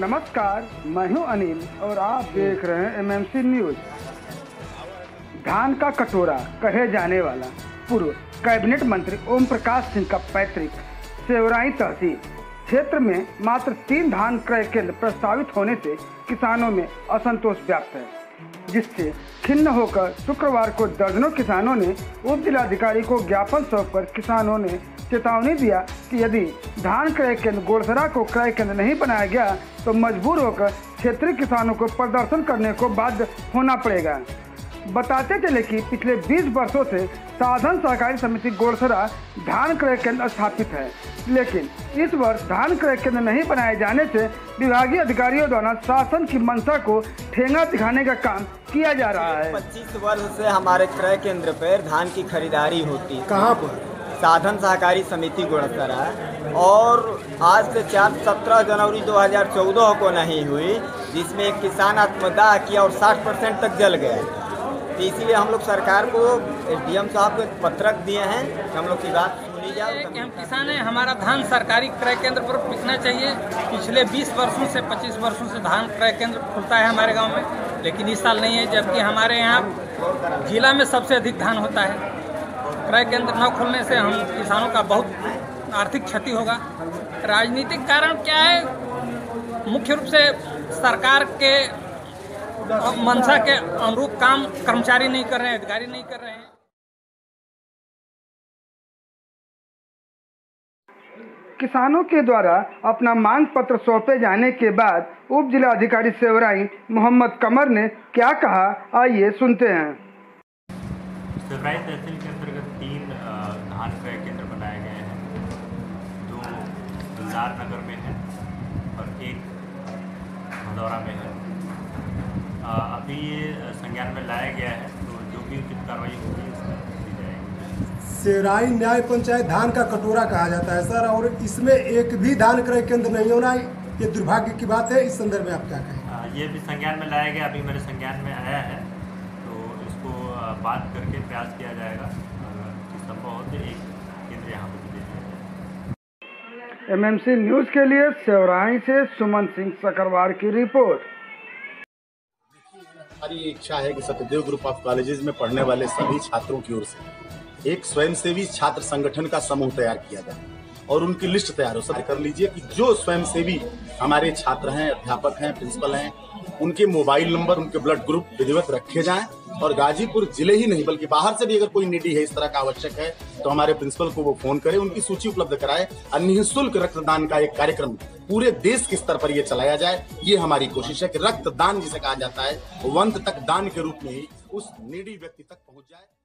नमस्कार, मैं हूं अनिल और आप देख रहे हैं एमएमसी न्यूज। धान का कटोरा कहे जाने वाला पूर्व कैबिनेट मंत्री ओम प्रकाश सिंह का पैतृक सेवराई तहसील क्षेत्र में मात्र 3 धान क्रय केंद्र प्रस्तावित होने से किसानों में असंतोष व्याप्त है, जिससे खिन्न होकर शुक्रवार को दर्जनों किसानों ने उप जिलाधिकारी को ज्ञापन सौंप कर किसानों ने चेतावनी दिया कि यदि धान क्रय केंद्र गोड़सरा को क्रय केंद्र नहीं बनाया गया तो मजबूर होकर क्षेत्रीय किसानों को प्रदर्शन करने को बाध्य होना पड़ेगा। बताते चले कि पिछले 20 वर्षों से साधन सहकारी समिति गोड़सरा धान क्रय केंद्र स्थापित है, लेकिन इस वर्ष धान क्रय केंद्र नहीं बनाए जाने से विभागीय अधिकारियों द्वारा शासन की मंशा को ठेंगा दिखाने का काम किया जा रहा है। 25 वर्ष से हमारे क्रय केंद्र पर धान की खरीदारी होती है। कहाँ पर? साधन सहकारी समिति गोड़सरा। और आज से 17 जनवरी 2014 को नहीं हुई, जिसमें एक किसान आत्मदाह किया और 60% तक जल गया। इसीलिए हम लोग सरकार को डीएम साहब को पत्रक दिए हैं, हम लोग की बात सुनी जाए कि हम किसान हैं, हमारा धान सरकारी क्रय केंद्र पर बिकना चाहिए। पिछले 20 वर्षों से 25 वर्षों से धान क्रय केंद्र खुलता है हमारे गांव में, लेकिन इस साल नहीं है, जबकि हमारे यहाँ जिला में सबसे अधिक धान होता है। क्रय केंद्र न खुलने से हम किसानों का बहुत आर्थिक क्षति होगा। राजनीतिक कारण क्या है? मुख्य रूप से सरकार के मंशा के अनुरूप काम कर्मचारी नहीं कर रहे हैं, अधिकारी नहीं कर रहे हैं। किसानों के द्वारा अपना मांग पत्र सौंपे जाने के बाद उप जिला अधिकारी सेवराई मोहम्मद कमर ने क्या कहा, आइए सुनते हैं। सेवराई तहसील के अंतर्गत 3 धान क्रय केंद्र बनाए गए हैं। 2 गुलजार नगर में है और 1 भदौरा में है। अभी ये संज्ञान में लाया गया है, तो जो भी उचित कार्रवाई होगी की जाएगी। सेवराई न्याय पंचायत धान का कटोरा कहा जाता है सर, और इसमें एक भी धान क्रय केंद्र नहीं होना, ये दुर्भाग्य की बात है। इस संदर्भ में आप क्या कहें? ये भी संज्ञान में लाया गया, अभी मेरे संज्ञान में आया है, तो इसको बात करके प्रयास किया जाएगा कि संभव हो तो एक केंद्र यहाँ पर दे दिया जाए। एमएमसी न्यूज़ के लिए सेवराई से सुमन सिंह सकरवार की रिपोर्ट। हमारी इच्छा है कि सत्यदेव ग्रुप ऑफ कॉलेजेस में पढ़ने वाले सभी छात्रों की ओर से एक स्वयंसेवी छात्र संगठन का समूह तैयार किया जाए और उनकी लिस्ट तैयार हो कर लीजिए कि जो स्वयंसेवी हमारे छात्र हैं, अध्यापक हैं, प्रिंसिपल हैं, उनके मोबाइल नंबर, उनके ब्लड ग्रुप विधिवत रखे जाएं। और गाजीपुर जिले ही नहीं बल्कि बाहर से भी अगर कोई निडी है, इस तरह का आवश्यक है, तो हमारे प्रिंसिपल को वो फोन करे, उनकी सूची उपलब्ध कराए और निःशुल्क रक्तदान का एक कार्यक्रम पूरे देश के स्तर पर ये चलाया जाए। ये हमारी कोशिश है कि रक्तदान जिसे कहा जाता है, वंत तक दान के रूप में ही उस निडी व्यक्ति तक पहुँच जाए।